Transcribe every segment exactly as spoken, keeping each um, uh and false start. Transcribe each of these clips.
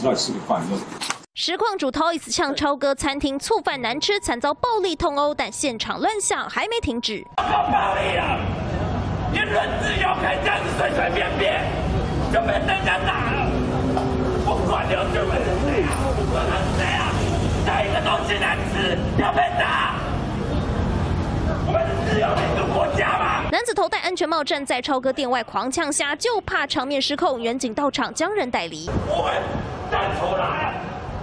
知道吃个饭就。 实况主Toys呛超哥，餐厅醋饭难吃，惨遭暴力痛殴，但现场乱象还没停止。好暴力了！言论自由可以这样子随随便便，就被人家打了。不管刘志伟是谁啊，不管他是谁啊，哪一个东西难吃要被打？我们是自由民主国家吗？男子头戴安全帽站在超哥店外狂呛虾，就怕场面失控。远景到场将人逮离。我们站出来！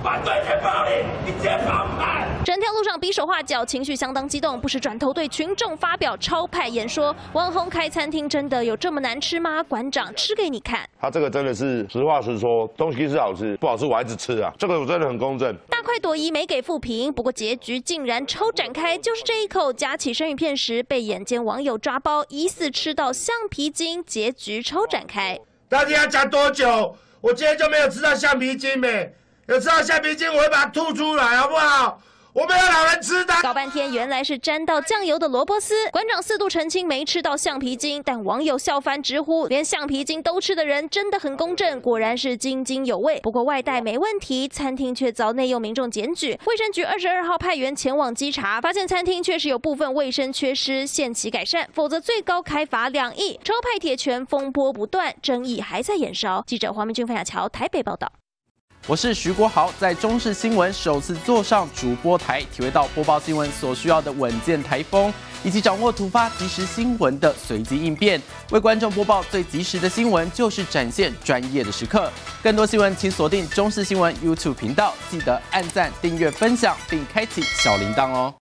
反对是暴力，你先放开！整条路上比手画脚，情绪相当激动，不时转头对群众发表超派演说。网红开餐厅真的有这么难吃吗？馆长吃给你看。他这个真的是实话实说，东西是好吃，不好吃我还一直吃啊，这个我真的很公正。大快朵颐没给负评，不过结局竟然超展开，就是这一口夹起生鱼片时被眼尖网友抓包，疑似吃到橡皮筋，结局超展开。到底要夹多久？我今天就没有吃到橡皮筋没。 有吃到橡皮筋，我会把它吐出来，好不好？我们要老人吃的。搞半天，原来是沾到酱油的萝卜丝。馆长四度澄清没吃到橡皮筋，但网友笑翻，直呼连橡皮筋都吃的人真的很公正，果然是津津有味。不过外带没问题，餐厅却遭内用民众检举。卫生局二十二号派员前往稽查，发现餐厅确实有部分卫生缺失，限期改善，否则最高开罚两亿。超派铁拳风波不断，争议还在延烧。记者黄明君、范雅乔台北报道。 我是徐国豪，在中视新闻首次坐上主播台，体会到播报新闻所需要的稳健台风，以及掌握突发即时新闻的随机应变，为观众播报最及时的新闻，就是展现专业的时刻。更多新闻，请锁定中视新闻 YouTube 频道，记得按赞、订阅、分享，并开启小铃铛哦。